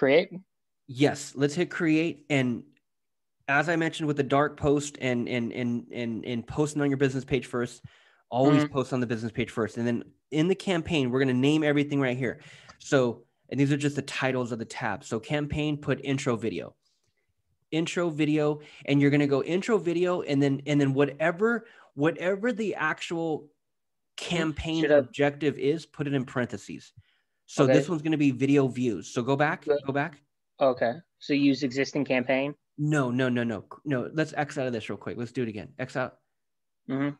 create? Yes, let's hit create. And as I mentioned with the dark post and posting on your business page first, always post on the business page first. And then in the campaign, we're going to name everything right here. So, and these are just the titles of the tabs. So campaign, put intro video, and you're going to go intro video. And then whatever the actual campaign objective is, put it in parentheses. So this one's going to be video views. So go back. Okay. So use existing campaign. No. Let's X out of this real quick. Let's do it again. X out. Mm-hmm.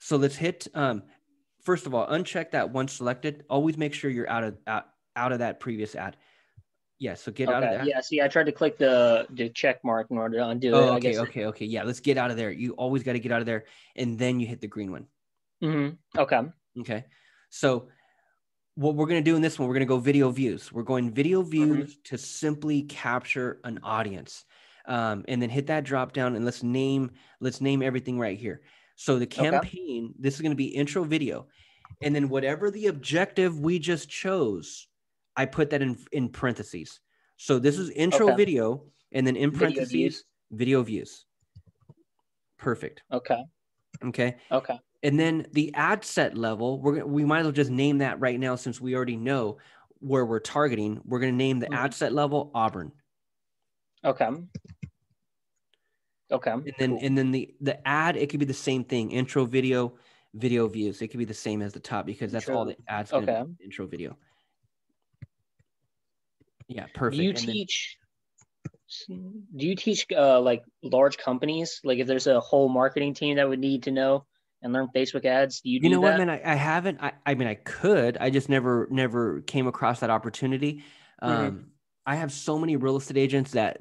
So let's hit, first of all, uncheck that one selected. Always make sure you're out of that previous ad. Yeah. So get out of that. Yeah. See, I tried to click the check mark in order to undo it. Okay. Yeah. Let's get out of there. You always got to get out of there. And then you hit the green one. Mm-hmm. Okay. So what we're going to do in this one, we're going to go video views. We're going video views to simply capture an audience. And then hit that drop down and let's name everything right here. So the campaign, this is going to be intro video. And then whatever the objective we just chose, I put that in parentheses. So this is intro video, and then in parentheses, video views. Perfect. Okay. And then the ad set level, we might as well just name that right now since we already know where we're targeting. We're going to name the ad set level Auburn. Okay. And then the ad, it could be the same thing. Intro video, video views. It could be the same as the top because that's all the ads. Be intro video. Yeah, perfect. Do you teach like large companies? Like if there's a whole marketing team that would need to know and learn Facebook ads, do you do that? What, man, I haven't. I mean, I could. I just never came across that opportunity. I have so many real estate agents that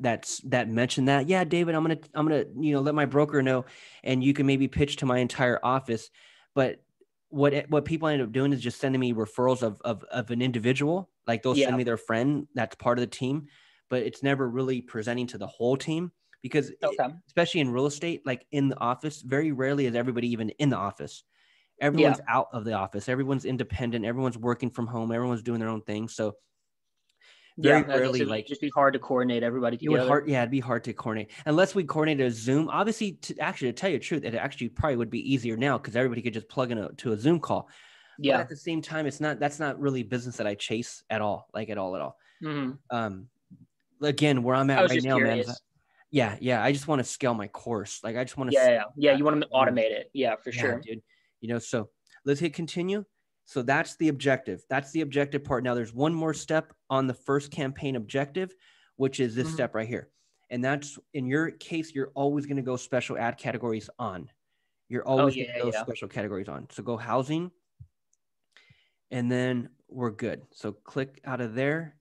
mention that. Yeah, David, I'm gonna let my broker know, and you can maybe pitch to my entire office. But what people end up doing is just sending me referrals of an individual. Like they'll send me their friend that's part of the team, but it's never really presenting to the whole team. Because especially in real estate, like in the office, very rarely is everybody even in the office. Everyone's out of the office. Everyone's independent. Everyone's working from home. Everyone's doing their own thing. So very rarely, it'd just be hard to coordinate everybody together. It'd be hard to coordinate. Unless we coordinated a Zoom. Obviously, to tell you the truth, it actually probably would be easier now because everybody could just plug in to a Zoom call. Yeah. But at the same time, that's not really business that I chase at all, at all. Mm-hmm. Again, where I'm at right now, curious, man. Yeah. I just want to scale my course. Like I just want to. Yeah. You want to automate it. Yeah, for sure, dude. So let's hit continue. So that's the objective. That's the objective part. Now there's one more step on the first campaign objective, which is this step right here. And that's, in your case, you're always going to go special ad categories on. You're always going to go special categories on. So go housing. And then we're good. So click out of there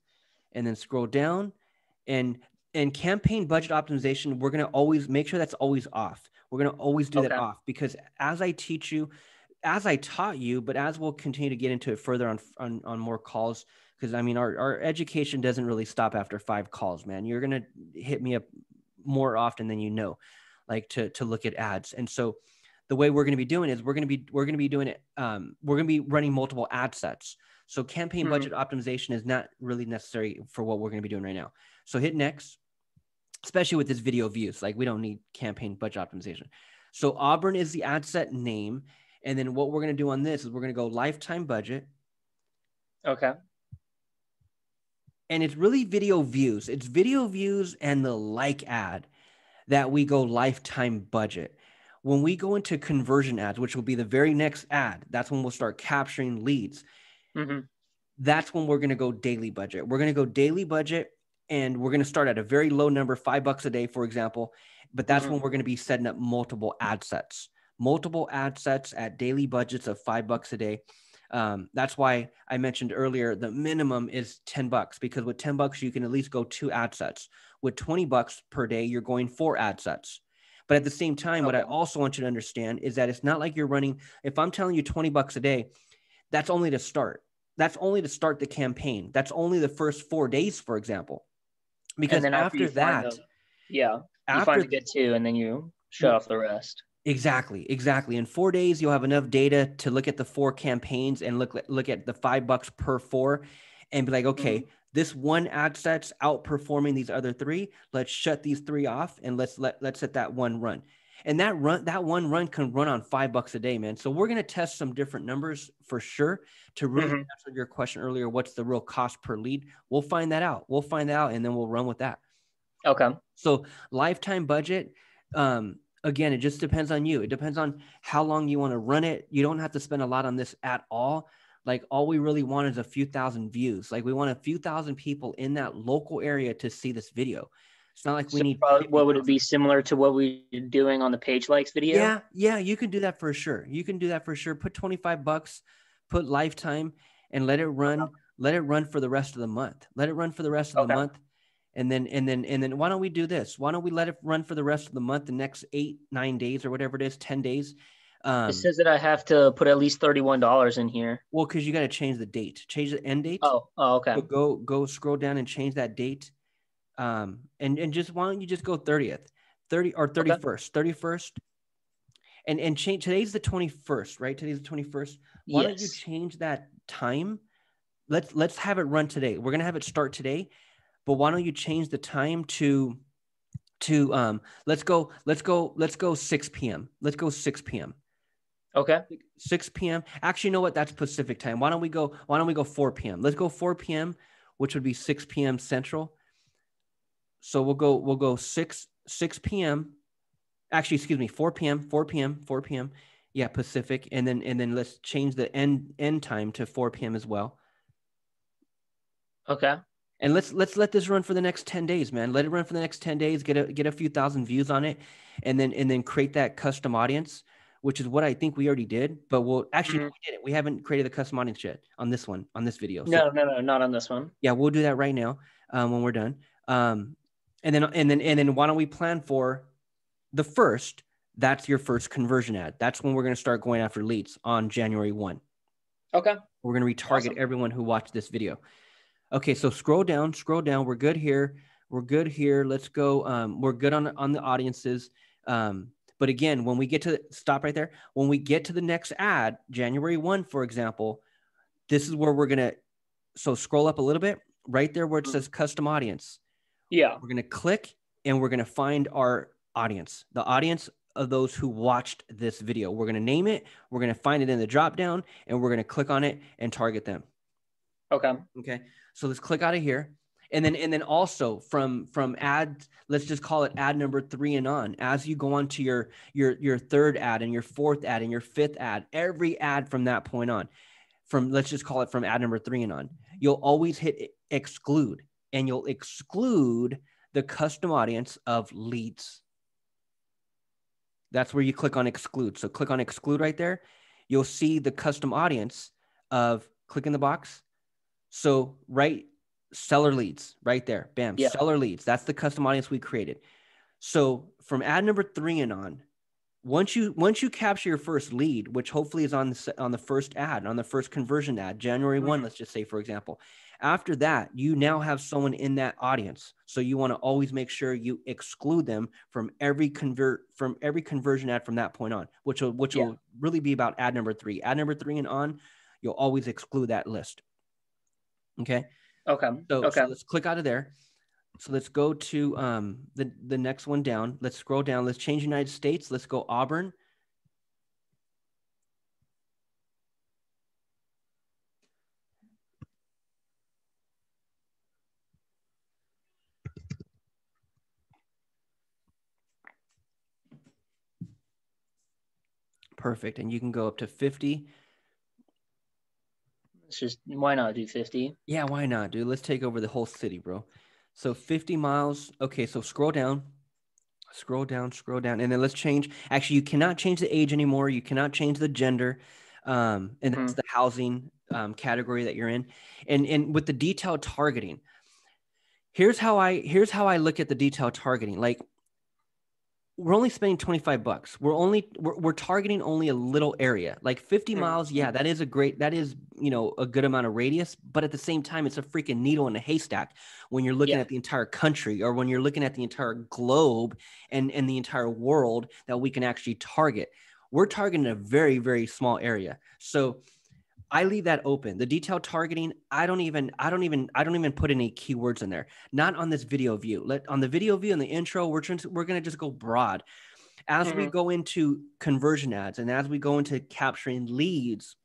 and then scroll down and campaign budget optimization, we're going to always make sure that's always off. We're going to always do that off because as I taught you, but as we'll continue to get into it further on more calls, because I mean, our education doesn't really stop after 5 calls, man. You're going to hit me up more often than, like to look at ads. And so the way we're going to be doing is we're going to be doing it. We're going to be running multiple ad sets. So campaign budget optimization is not really necessary for what we're going to be doing right now. So hit next. Especially with this video views, like we don't need campaign budget optimization. So Auburn is the ad set name. And then what we're going to do on this is we're going to go lifetime budget. Okay. And it's really video views. It's video views and the like ad that we go lifetime budget. When we go into conversion ads, which will be the very next ad, that's when we'll start capturing leads. Mm-hmm. That's when we're going to go daily budget. We're going to go daily budget. And we're going to start at a very low number, $5 a day, for example. But that's when we're going to be setting up multiple ad sets at daily budgets of $5 a day. That's why I mentioned earlier, the minimum is $10 because with $10, you can at least go 2 ad sets. With $20 per day, you're going 4 ad sets. But at the same time, what I also want you to understand is that it's not like you're running, if I'm telling you $20 a day, that's only to start. That's only to start the campaign. That's only the first 4 days, for example. Because after that, you find a good 2 and then you shut off the rest. Exactly. In 4 days, you'll have enough data to look at the 4 campaigns and look at the $5 per 4 and be like, okay, This one ad set's outperforming these other three. Let's shut these three off and let's set that one run. And that one run can run on $5 a day, man. So we're going to test some different numbers for sure to really answer your question earlier. What's the real cost per lead? We'll find that out. We'll find that out and then we'll run with that. Okay. So lifetime budget, again, it just depends on you. It depends on how long you want to run it. You don't have to spend a lot on this at all. Like all we really want is a few thousand views. Like we want a few thousand people in that local area to see this video. It's not like we need. What would it be similar to what we're doing on the page likes video? Yeah. Yeah. You can do that for sure. You can do that for sure. Put $25, put lifetime and let it run. Let it run for the rest of the month. Let it run for the rest of the month. And then why don't we do this? Why don't we let it run for the rest of the month, the next 8-9 days or whatever it is, 10 days. It says that I have to put at least $31 in here. Well, cause you got to change the date, change the end date. Oh okay. So go scroll down and change that date. And just, why don't you just go 31st and change. Today's the 21st, right? Today's the 21st. Why don't you change that time? Let's have it run today. We're going to have it start today, but why don't you change the time to, let's go 6 PM. Let's go 6 PM. Okay. 6 PM. Actually, you know what? That's Pacific time. Why don't we go 4 PM? Let's go 4 PM, which would be 6 PM Central. So we'll go 6 p.m. Actually, excuse me, 4 p.m. Yeah, Pacific, and then let's change the end time to 4 p.m. as well. Okay. And let's let this run for the next 10 days, man. Let it run for the next 10 days. Get a few thousand views on it, and then create that custom audience, which is what I think we already did. But we'll actually we didn't. We haven't created the custom audience yet on this one, on this video. So, no, not on this one. Yeah, we'll do that right now when we're done. And then why don't we plan for the first? That's your first conversion ad. That's when we're going to start going after leads on January 1. Okay. We're going to retarget everyone who watched this video. Okay. So scroll down. We're good here. Let's go. We're good on the audiences. But again, when we get to stop right there, when we get to the next ad, January 1, for example, this is where we're going to, so scroll up a little bit right there where it says custom audience. Yeah, we're going to click and we're going to find our audience, the audience of those who watched this video. We're going to name it. We're going to find it in the drop down and we're going to click on it and target them. Okay. Okay. So let's click out of here. And then also from ad, let's just call it ad number 3 and on, as you go on to your third ad and your fourth ad and your fifth ad, every ad from that point on, let's just call it from ad number 3 and on, you'll always hit exclude. And you'll exclude the custom audience of leads. That's where you click on exclude. So click on exclude right there. You'll see the custom audience of, click in the box. So seller leads right there. Bam, yeah. Seller leads. That's the custom audience we created. So from ad number 3 and on, once you capture your first lead, which hopefully is on the first ad, on the first conversion ad, January 1, let's just say, for example. After that, you now have someone in that audience. So you want to always make sure you exclude them from every conversion ad from that point on, which will really be about ad number 3. Ad number 3 and on, you'll always exclude that list. Okay. Okay. So let's click out of there. So let's go to the next one down. Let's scroll down. Let's change United States. Let's go Auburn. Perfect. And you can go up to 50. It's just, why not do 50? Yeah, why not, dude? Let's take over the whole city, bro. So 50 miles. Okay, so scroll down. And then let's change. Actually, you cannot change the age anymore. You cannot change the gender. And that's the housing category that you're in. And with the detailed targeting, here's how I look at the detailed targeting. Like, we're only spending $25. We're targeting only a little area, like 50 miles. Yeah, that is a good amount of radius, but at the same time, it's a freaking needle in a haystack when you're looking at the entire country, or when you're looking at the entire globe and the entire world that we can actually target. We're targeting a very, very small area. So I leave that open. The detailed targeting, I don't even put any keywords in there. Not on this video view. On the video view and the intro, we're going to just go broad. As we go into conversion ads and as we go into capturing leads,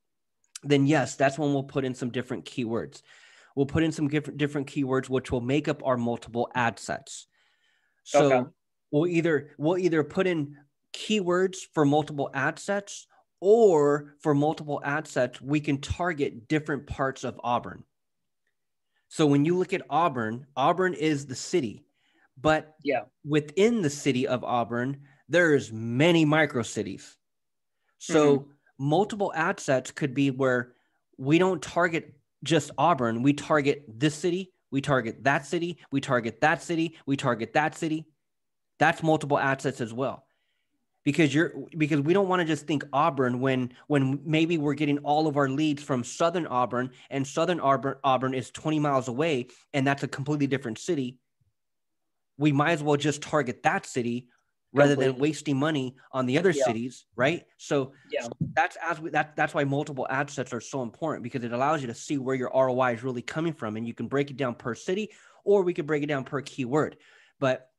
then yes, that's when we'll put in some different keywords. We'll put in some different keywords, which will make up our multiple ad sets. So we'll either put in keywords for multiple ad sets, or for multiple ad sets, we can target different parts of Auburn. So when you look at Auburn, Auburn is the city, but within the city of Auburn, there's many micro cities. So multiple ad sets could be where we don't target just Auburn. We target this city. We target that city. We target that city. We target that city. That's multiple ad sets as well. Because we don't want to just think Auburn when maybe we're getting all of our leads from Southern Auburn, and Southern Auburn is 20 miles away, and that's a completely different city. We might as well just target that city rather than wasting money on the other cities, right? So, so that's why multiple ad sets are so important, because it allows you to see where your ROI is really coming from, and you can break it down per city, or we can break it down per keyword. But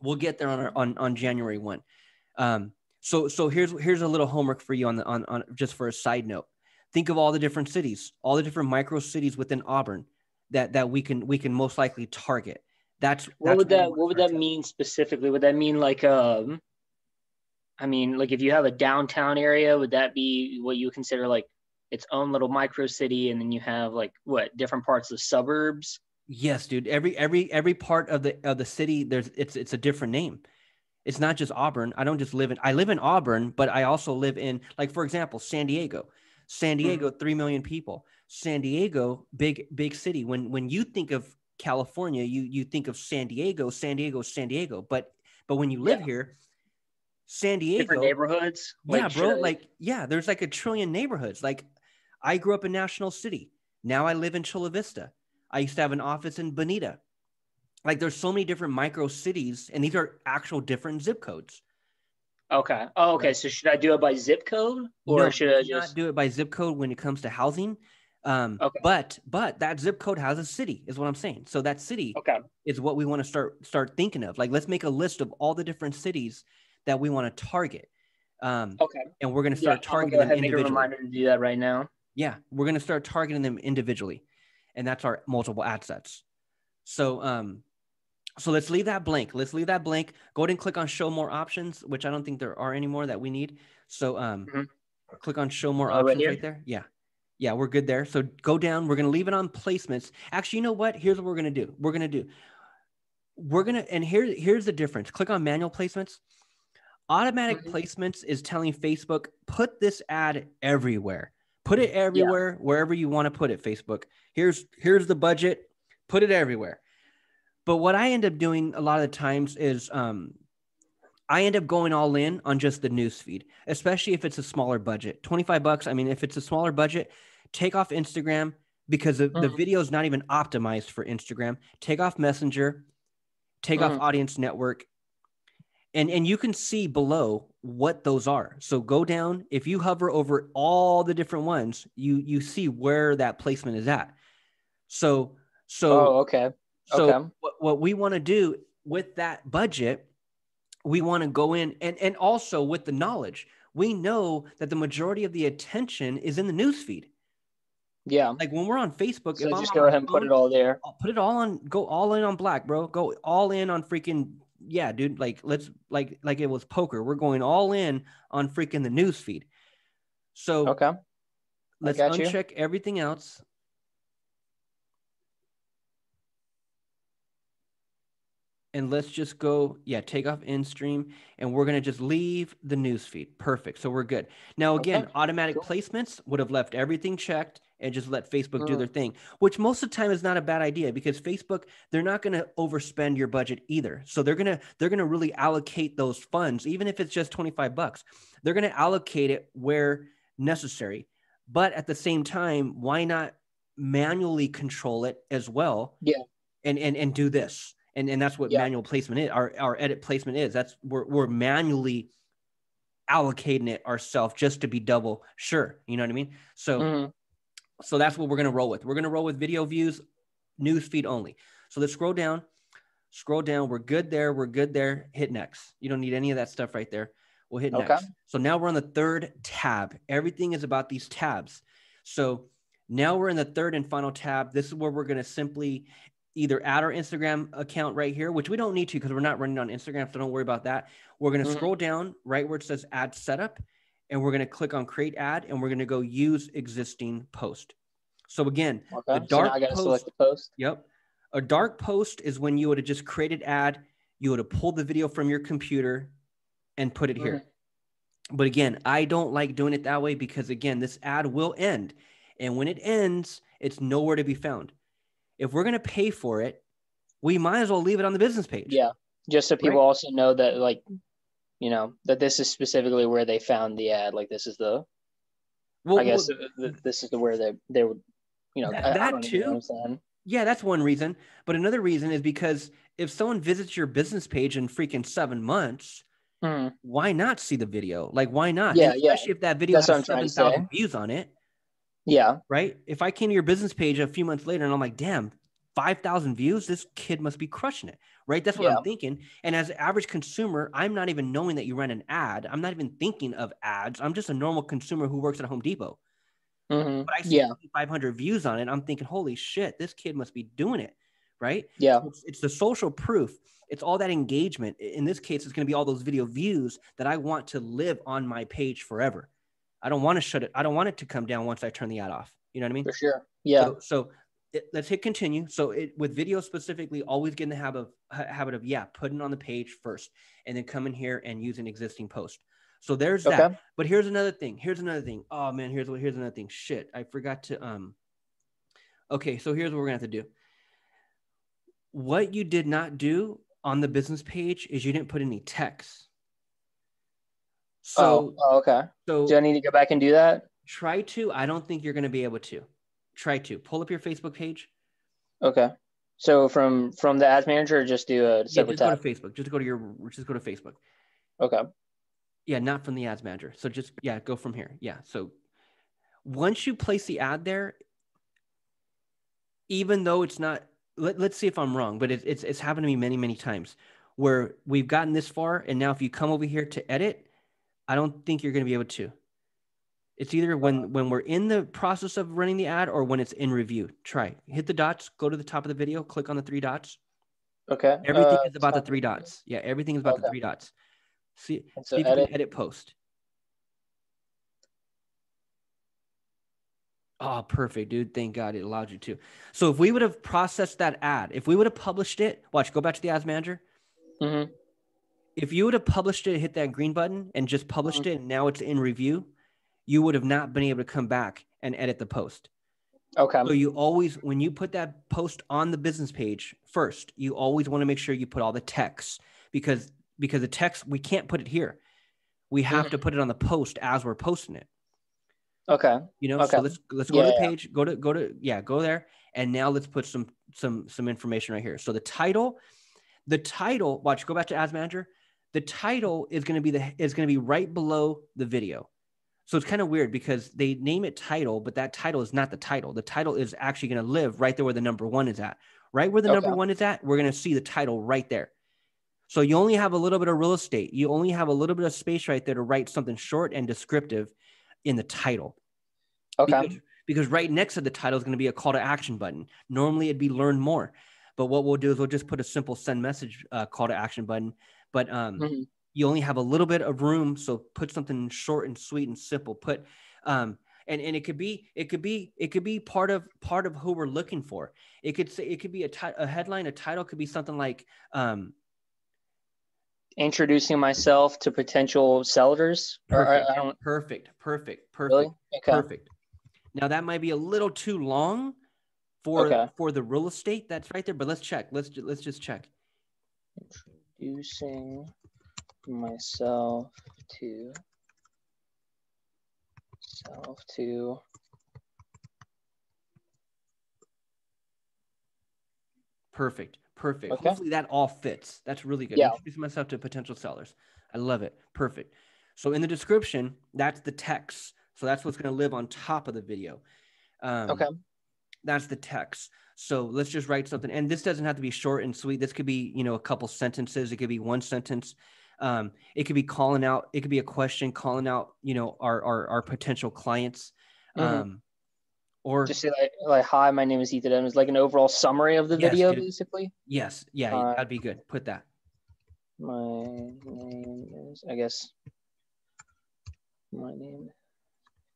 we'll get there on January 1. So here's a little homework for you on just for a side note. Think of all the different cities, all the different micro cities within Auburn that we can most likely target. What would that mean specifically? Would that mean like, if you have a downtown area, would that be what you consider like its own little micro city? And then you have like different parts of suburbs? Yes, dude. Every part of the city, it's a different name. It's not just Auburn. I live in Auburn, but I also live in, like, for example, San Diego. San Diego, 3 million people. San Diego, big city. When you think of California, you think of San Diego. But when you live here, San Diego. Different neighborhoods. Yeah, bro. There's like a trillion neighborhoods. Like, I grew up in National City. Now I live in Chula Vista. I used to have an office in Bonita. Like, there's so many different micro cities, and these are actual different zip codes. Okay. Oh, okay. So should I do it by zip code, or should I just not do it by zip code when it comes to housing? Okay. But that zip code has a city, is what I'm saying. So that city is what we want to start thinking of. Like, let's make a list of all the different cities that we want to target. And we're going to start targeting them individually. Make a reminder to do that right now. Yeah, we're going to start targeting them individually, and that's our multiple ad sets. So let's leave that blank. Go ahead and click on show more options, which I don't think there are any more that we need. So click on show more options right there. Yeah. Yeah, we're good there. So go down. We're going to leave it on placements. Actually, you know what? Here's what we're going to do. And here's the difference. Click on manual placements. Automatic placements is telling Facebook, put this ad everywhere. Put it everywhere, wherever you want to put it, Facebook. Here's the budget. Put it everywhere. But what I end up doing a lot of the times is I end up going all in on just the newsfeed, especially if it's a smaller budget, $25. I mean, if it's a smaller budget, take off Instagram, because the video is not even optimized for Instagram. Take off Messenger, take off Audience Network. And you can see below what those are. So go down. If you hover over all the different ones, you see where that placement is at. What we want to do with that budget, we want to go in and also with the knowledge, we know that the majority of the attention is in the newsfeed. Yeah. Like when we're on Facebook, so just go ahead and put it all there. Put it all on, go all in on black, bro. Go all in on freaking, dude. Like let's like it was poker. We're going all in on freaking the newsfeed. So let's uncheck everything else. And let's just go, take off InStream, and we're going to just leave the newsfeed. Perfect. So we're good. Now, again, automatic placements would have left everything checked and just let Facebook do their thing, which most of the time is not a bad idea, because Facebook, they're not going to overspend your budget either. So they're going to really allocate those funds, even if it's just $25. They're going to allocate it where necessary. But at the same time, why not manually control it as well? Yeah. And do this. And that's what manual placement is. Our edit placement is. That's we're manually allocating it ourselves just to be double sure. You know what I mean? So So that's what we're going to roll with. We're going to roll with video views, newsfeed only. So let's scroll down. Scroll down. We're good there. We're good there. Hit next. You don't need any of that stuff right there. We'll hit next. So now we're on the third tab. Everything is about these tabs. So now we're in the third and final tab. This is where we're going to simply either add our Instagram account right here, which we don't need to because we're not running on Instagram, so don't worry about that. We're going to scroll down right where it says Ad Setup, and we're going to click on Create Ad, and we're going to go Use Existing Post. So again, the dark so I gotta select the post. Yep. A dark post is when you would have just created ad, you would have pulled the video from your computer and put it here. But again, I don't like doing it that way because again, this ad will end. And when it ends, it's nowhere to be found. If we're going to pay for it, we might as well leave it on the business page. Yeah. Just so people also know that, like, you know, that this is specifically where they found the ad. Like this is the, I guess this is the, where they would, you know, that too. Yeah, that's one reason. But another reason is because if someone visits your business page in freaking 7 months, why not see the video? Like, why not? Yeah, especially if that video has 7,000 views on it. Yeah. Right? If I came to your business page a few months later and I'm like, damn, 5,000 views, this kid must be crushing it. Right? That's what I'm thinking. And as an average consumer, I'm not even knowing that you ran an ad. I'm not even thinking of ads. I'm just a normal consumer who works at Home Depot. But I see 500 views on it. I'm thinking, holy shit, this kid must be doing it, right? Yeah. So it's the social proof. It's all that engagement. In this case, it's going to be all those video views that I want to live on my page forever. I don't want to shut it. I don't want it to come down once I turn the ad off. You know what I mean? For sure. Yeah. So let's hit continue. So with video specifically, always get in the habit of putting it on the page first, and then come in here and use an existing post. So there's that, but here's another thing. Oh man, here's another thing. Shit. I forgot to, okay. So here's what we're gonna have to do. What you did not do on the business page is you didn't put any text. So, okay. So do I need to go back and do that? Try to, I don't think you're going to be able to. Try to pull up your Facebook page. Okay. So from the ads manager, just do a separate tab. Go to Facebook. Just go to Facebook. Okay. Yeah, not from the ads manager. So just, go from here. Yeah. So once you place the ad there, even though it's not, let's see if I'm wrong, but it's happened to me many, many times where we've gotten this far. And now if you come over here to edit, I don't think you're going to be able to. It's either when we're in the process of running the ad or when it's in review. Try. Hit the dots, go to the top of the video, click on the three dots. Okay. Everything is about the three dots. Yeah, everything is about the three dots. See, so you can edit post. Oh, perfect, dude. Thank God it allowed you to. So if we would have processed that ad, if we would have published it, watch, go back to the ads manager. If you would have published it, hit that green button and just published it, and now it's in review, you would have not been able to come back and edit the post. Okay. So you always, when you put that post on the business page first, you always want to make sure you put all the text because the text, we can't put it here. We have to put it on the post as we're posting it. Okay. You know, so let's go to the page, go there. And now let's put some information right here. So the title, watch, go back to Ads Manager. The title is going to be right below the video. So it's kind of weird because they name it title, but that title is not the title. The title is actually going to live right there where the number one is at. Right where the number one is at, we're going to see the title right there. So you only have a little bit of real estate. You only have a little bit of space right there to write something short and descriptive in the title. Okay. Because right next to the title is going to be a call to action button. Normally it'd be learn more, but what we'll do is we'll just put a simple send message call to action button. But you only have a little bit of room. So put something short and sweet and simple. Put, and it could be part of who we're looking for. It could say, it could be a headline, a title could be something like, introducing myself to potential sellers. Perfect. Perfect. Really? Okay. Perfect. Now that might be a little too long for the real estate that's right there, but let's check. Let's just check. Introducing myself to Perfect. Okay. Hopefully that all fits. That's really good. Yeah. Introduce myself to potential sellers. I love it. Perfect. So in the description, that's the text. So that's what's going to live on top of the video. Okay. That's the text. So let's just write something. And this doesn't have to be short and sweet. This could be, you know, a couple sentences. It could be one sentence. It could be calling out. It could be a question calling out, you know, our potential clients. Mm-hmm. Or just say like, hi, my name is Ethan. It's like an overall summary of the video, basically. Yes. Yeah. That'd be good. Put that. My name is, I guess. My name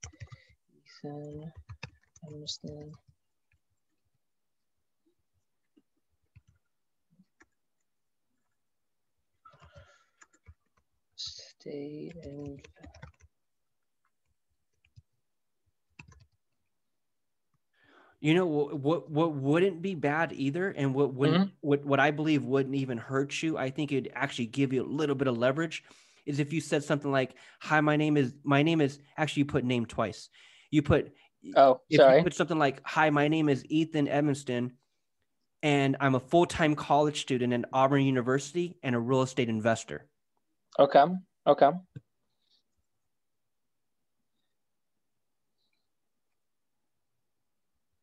is Ethan. I understand. Stay and you know what wouldn't be bad either, and what wouldn't, mm-hmm. what I believe wouldn't even hurt you. I think it'd actually give you a little bit of leverage. Is if you said something like, "Hi, my name is." Actually, you put name twice. You put you put something like, "Hi, my name is Ethan Evanston, and I'm a full-time college student at Auburn University and a real estate investor." Okay. Okay.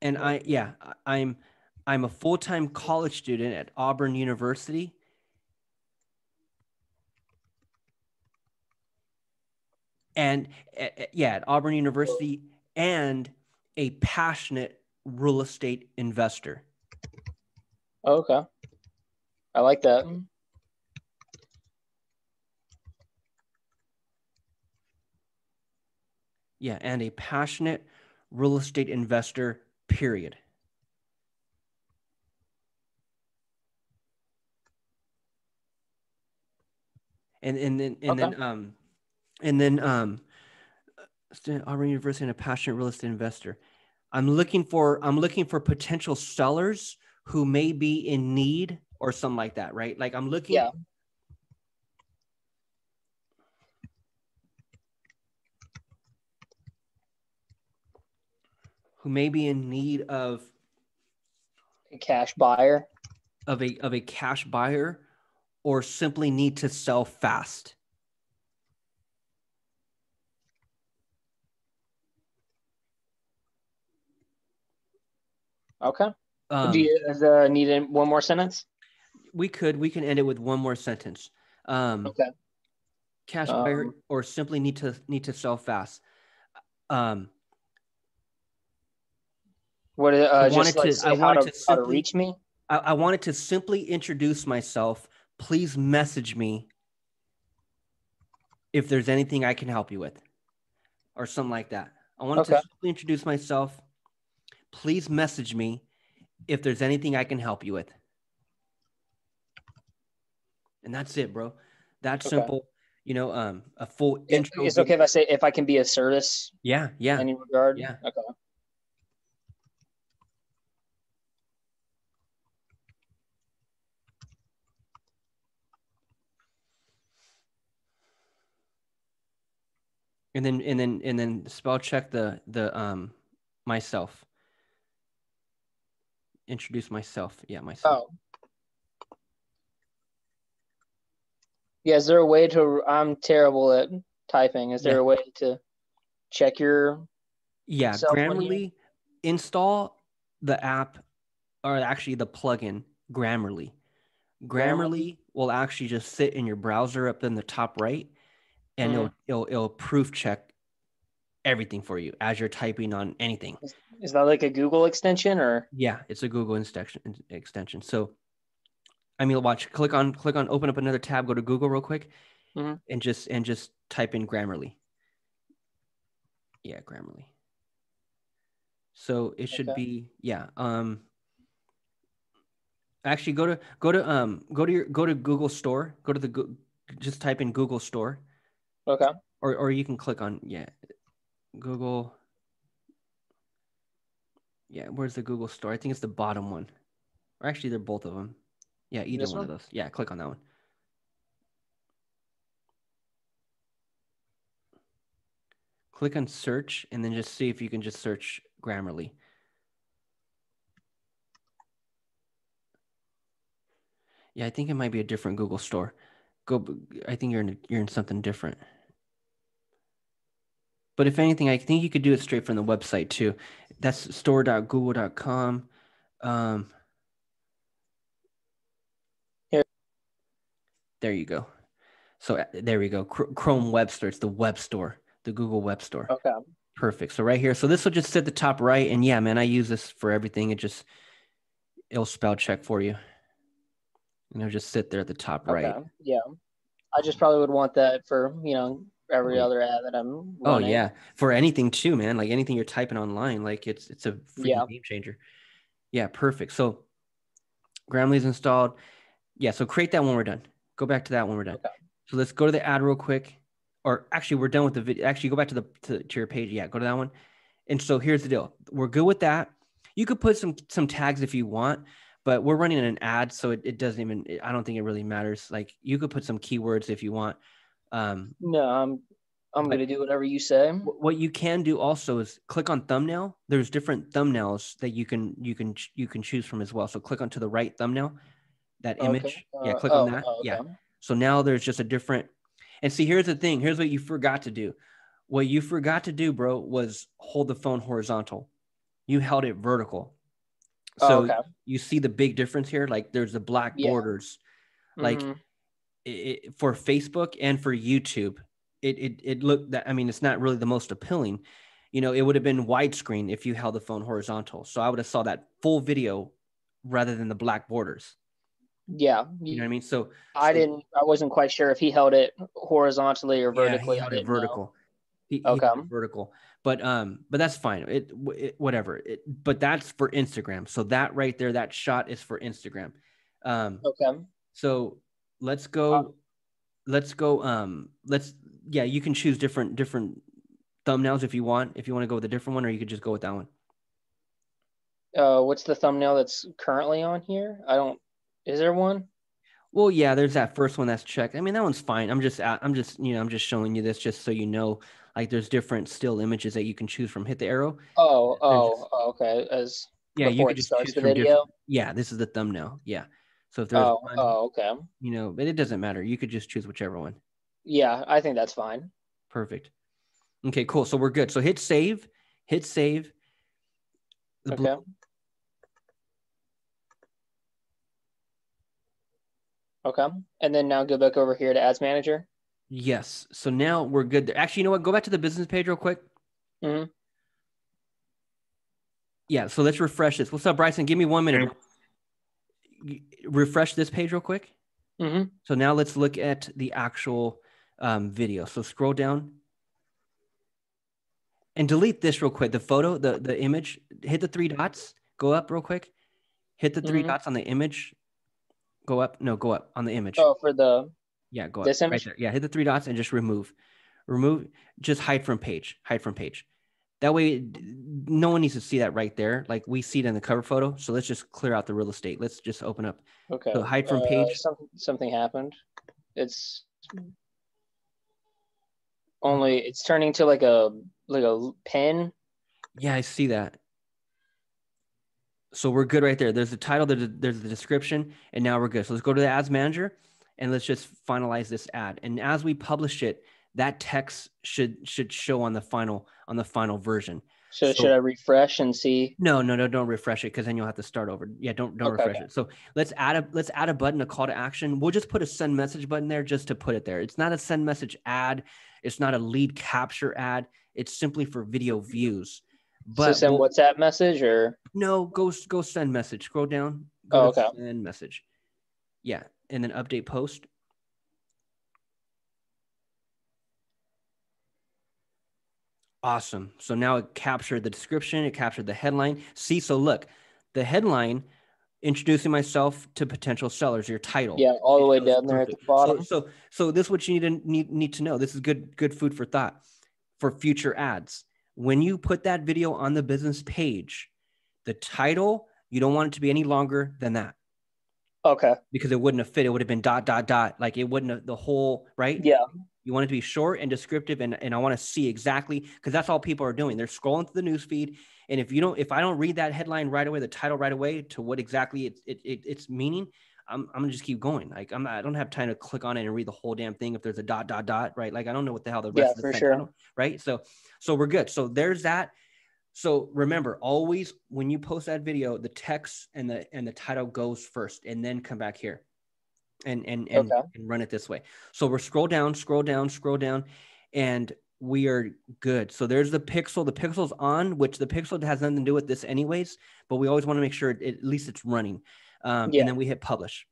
And I'm a full-time college student at Auburn University. And at Auburn University and a passionate real estate investor. Okay. I like that. Yeah, and a passionate real estate investor. Period. And then Auburn University and a passionate real estate investor. I'm looking for potential sellers who may be in need or something like that, right? Like I'm looking. Yeah. Who may be in need of a cash buyer, or simply need to sell fast. Okay. Do you need one more sentence? We can end it with one more sentence. Okay. Cash buyer or simply need to sell fast. What I wanted to simply introduce myself. Please message me if there's anything I can help you with, or something like that. I wanted to simply introduce myself. Please message me if there's anything I can help you with. And that's it, bro. That's simple. You know, a full intro. It's okay if I say if I can be of service. Yeah, yeah. In any regard. Yeah. Okay. And then spell check the myself. Introduce myself. Yeah, myself. Oh. Yeah, is there a way to? I'm terrible at typing. Is there a way to check your? Yeah, Grammarly. Install the app, or actually the plugin Grammarly. Grammarly will actually just sit in your browser up in the top right. And it'll proof check everything for you as you're typing on anything. Is that like a Google extension or? Yeah, it's a Google extension. So, I mean, watch. Click on. Open up another tab. Go to Google real quick, and just type in Grammarly. Yeah, Grammarly. So it should be Actually, go to Google Store. Go to the just type in Google Store. Okay. Or you can click on Google. Yeah, where's the Google Store? I think it's the bottom one, or actually they're both of them. Yeah, either one of those. Yeah, click on that one. Click on search, and then just see if you can just search Grammarly. Yeah, I think it might be a different Google Store. I think you're in something different. But if anything, I think you could do it straight from the website too. That's store.google.com. There you go. So there we go. Chrome Web Store. It's the web store, the Google Web Store. Okay. Perfect. So right here. So this will just sit at the top right. And yeah, man, I use this for everything. It'll spell check for you. And it'll just sit there at the top right. Yeah. I just probably would want that for, you know, every other ad that I'm running. Oh yeah. For anything too, man. Like anything you're typing online, like it's a freaking game changer. Yeah. Perfect. So Grammarly's installed. Yeah. So create that when we're done. Go back to that when we're done. Okay. So let's go to the ad real quick, or actually we're done with the video. Actually go back to to your page. Yeah. Go to that one. And so here's the deal. We're good with that. You could put some tags if you want, but we're running an ad. So it doesn't even, I don't think it really matters. Like you could put some keywords if you want. No, I'm going to do whatever you say. What you can do also is click on thumbnail. There's different thumbnails that you can choose from as well. So click onto the right thumbnail, that image. Yeah. Click on that. Yeah. So now there's just a different, and see, here's the thing. Here's what you forgot to do. What you forgot to do, bro, was hold the phone horizontal. You held it vertical. So you see the big difference here. Like there's the black borders, like for Facebook and for YouTube, it looked that, I mean, it's not really the most appealing, you know, it would have been widescreen if you held the phone horizontal. So I would have saw that full video rather than the black borders. Yeah. You know what I mean? So I wasn't quite sure if he held it horizontally or vertically. Yeah, he held it vertical. He held it vertical, but that's fine. But that's for Instagram. So that right there, that shot is for Instagram. So let's you can choose different thumbnails if you want, to go with a different one, or you could just go with that one. What's the thumbnail that's currently on here? Is there one? Well, yeah, there's that first one that's checked. I mean, that one's fine. I'm just showing you this just so you know, like there's different still images that you can choose from. Hit the arrow. Okay. Before it starts the video. Yeah. This is the thumbnail. Yeah. So if there's one, you know, but it doesn't matter. You could just choose whichever one. Yeah, I think that's fine. Perfect. Okay, cool. So we're good. So hit save. Okay. And then now go back over here to Ads Manager. Yes. So now we're good. Actually, you know what? Go back to the business page real quick. Mm-hmm. Yeah. So let's refresh this. What's up, Bryson? Give me 1 minute. Refresh this page real quick. Mm-hmm. So now let's look at the actual video. So scroll down and delete this real quick. The photo, the image, hit the three dots, go up real quick, hit the three dots on the image, go up. No, go up on the image. Oh, go up. This image? Right there. Yeah. Hit the three dots and just remove, just hide from page. That way, no one needs to see that right there. Like we see it in the cover photo. So let's just clear out the real estate. Let's just open up. Okay. So hide from page. Something happened. It's turning to like a pen. Yeah, I see that. So we're good right there. There's the title, there's the description, and now we're good. So let's go to the Ads Manager and let's just finalize this ad. And as we publish it, that text should show on the final version. So should I refresh and see? No, don't refresh it because then you'll have to start over. Yeah, don't refresh it. So let's add a button, a call to action. We'll just put a send message button there just to put it there. It's not a send message ad. It's not a lead capture ad. It's simply for video views. But so send WhatsApp message or? No, go send message. Scroll down. Send message. Yeah, and then update post. Awesome. So now it captured the description. It captured the headline. See, so look, the headline, introducing myself to potential sellers, your title. Yeah, all the way down there at the bottom. So this is what you need to know. This is good food for thought for future ads. When you put that video on the business page, the title, you don't want it to be any longer than that. Okay. Because it wouldn't have fit. It would have been ... Like it wouldn't have the whole, right? Yeah. You want it to be short and descriptive, and I want to see exactly, because that's all people are doing. They're scrolling through the newsfeed, and if I don't read that headline right away, the title right away, to what exactly it's meaning, I'm gonna just keep going. Like I don't have time to click on it and read the whole damn thing if there's a dot, dot, dot, right? Like I don't know what the hell the rest of the thing, right? So we're good. So there's that. So remember, always when you post that video, the text and the title goes first, and then come back here and, okay, and run it this way. So we're scroll down, and we are good. So there's the pixel. The pixel's on, which the pixel has nothing to do with this anyways, but we always want to make sure at least it's running. Yeah. And then we hit publish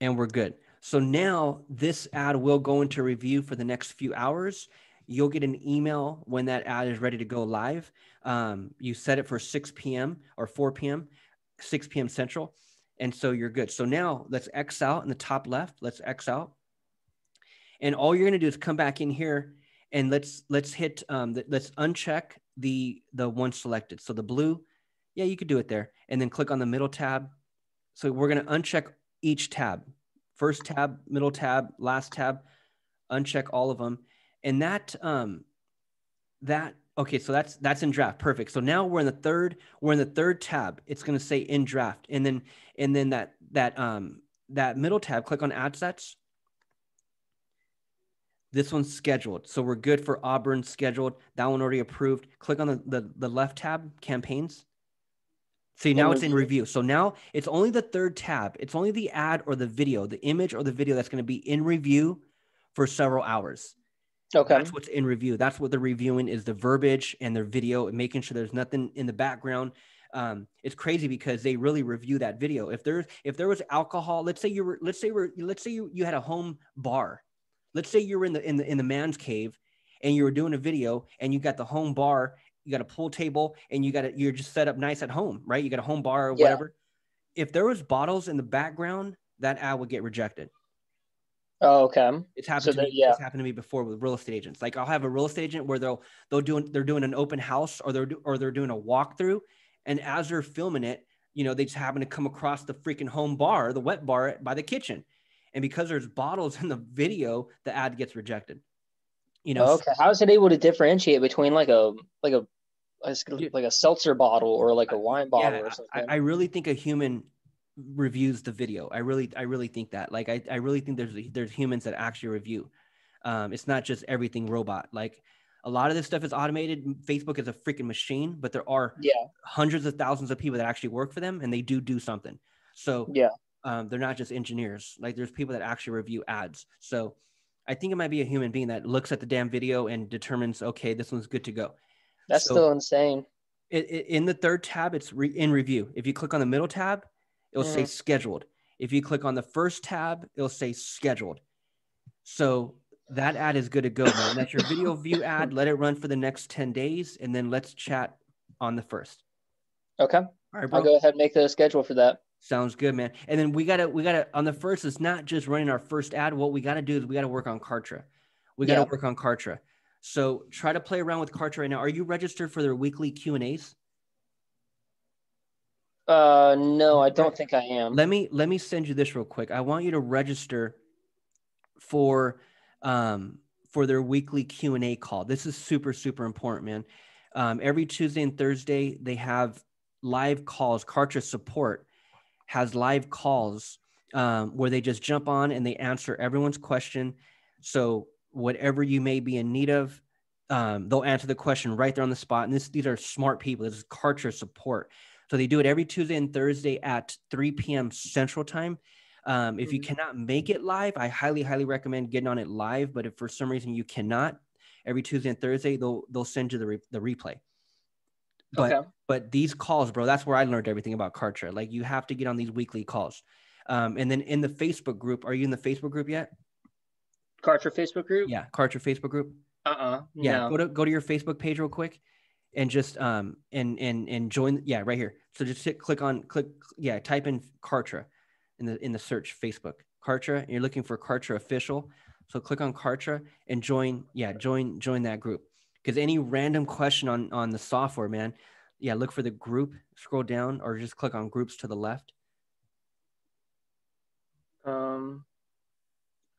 and we're good. So now this ad will go into review for the next few hours. You'll get an email when that ad is ready to go live. You set it for 6 p.m. or 4 p.m., 6 p.m. Central. And so you're good. So now let's X out in the top left. Let's X out. And all you're going to do is come back in here and let's hit, let's uncheck the one selected. So the blue, yeah, you could do it there. And then click on the middle tab. So we're going to uncheck each tab. First tab, middle tab, last tab, uncheck all of them. And that, okay, so that's in draft. Perfect. So now we're in the third tab. It's going to say in draft. And then that middle tab, click on ad sets. This one's scheduled. So we're good for Auburn scheduled. That one already approved. Click on the left tab, campaigns. See, now it's in review. So now it's only the third tab. It's only the ad or the video, the image or the video that's going to be in review for several hours. Okay. That's what's in review. That's what they're reviewing, is the verbiage and their video and making sure there's nothing in the background. It's crazy because they really review that video. If there was alcohol, let's say you had a home bar. Let's say you were in the man's cave and you were doing a video and you got the home bar, you got a pool table and you're just set up nice at home, right? You got a home bar or whatever. Yeah. If there was bottles in the background, that ad would get rejected. Oh, okay. It's happened to me. Yeah. It's happened to me before with real estate agents. Like I'll have a real estate agent where they're doing an open house or they're doing a walkthrough, and as they're filming it, you know, they just happen to come across the freaking home bar, the wet bar by the kitchen, and because there's bottles in the video, the ad gets rejected. You know, okay. How is it able to differentiate between like a seltzer bottle or like a wine bottle or something? I really think a human reviews the video. I really think that. Like I really think there's humans that actually review. It's not just everything robot. Like a lot of this stuff is automated. Facebook is a freaking machine, but there are hundreds of thousands of people that actually work for them and they do something. So they're not just engineers. Like there's people that actually review ads. So I think it might be a human being that looks at the damn video and determines, okay, this one's good to go. That's so still insane. In the third tab, it's in review. If you click on the middle tab, it'll say scheduled. If you click on the first tab, it'll say scheduled. So that ad is good to go, man. That's your video view ad. Let it run for the next 10 days. And then let's chat on the first. Okay. All right, bro. I'll go ahead and make the schedule for that. Sounds good, man. And then we gotta on the first, it's not just running our first ad. What we gotta do is we gotta work on Kartra. We gotta work on Kartra. So try to play around with Kartra right now. Are you registered for their weekly Q&As? No, I don't think I am. Let me send you this real quick. I want you to register for their weekly Q&A call. This is super, super important, man. Every Tuesday and Thursday, they have live calls. Kartra support has live calls, where they just jump on and they answer everyone's question. So whatever you may be in need of, they'll answer the question right there on the spot. And these are smart people. This is Kartra support. So they do it every Tuesday and Thursday at 3 p.m. Central Time. If you cannot make it live, I highly, highly recommend getting on it live. But if for some reason you cannot, every Tuesday and Thursday, they'll send you the replay. But these calls, bro, that's where I learned everything about Kartra. Like you have to get on these weekly calls. And then in the Facebook group, are you in the Facebook group yet? Kartra Facebook group? Yeah, Kartra Facebook group. Yeah, no. Go to your Facebook page real quick. And just and join, yeah, right here. So just type in Kartra in the search, Facebook Kartra, and you're looking for Kartra official. So click on Kartra and join that group, because any random question on the software, man, yeah, look for the group, scroll down, or just click on groups to the left.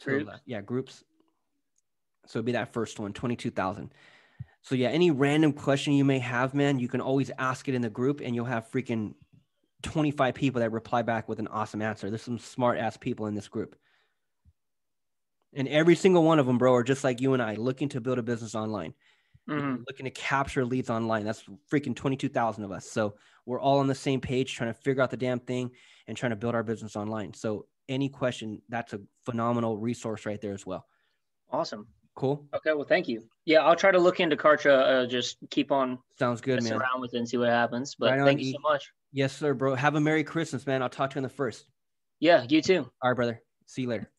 Groups. So it'd be that first one, 22,000. So yeah, any random question you may have, man, you can always ask it in the group and you'll have freaking 25 people that reply back with an awesome answer. There's some smart ass people in this group. And every single one of them, bro, are just like you and I, looking to build a business online, looking to capture leads online. That's freaking 22,000 of us. So we're all on the same page, trying to figure out the damn thing and trying to build our business online. So any question, that's a phenomenal resource right there as well. Awesome. Cool. Okay. Well, thank you. Yeah. I'll try to look into Kartra. Just keep on. Sounds good, man. Around with it and see what happens, but right, thank you so much. Yes, sir, bro. Have a Merry Christmas, man. I'll talk to you on the 1st. Yeah. You too. All right, brother. See you later.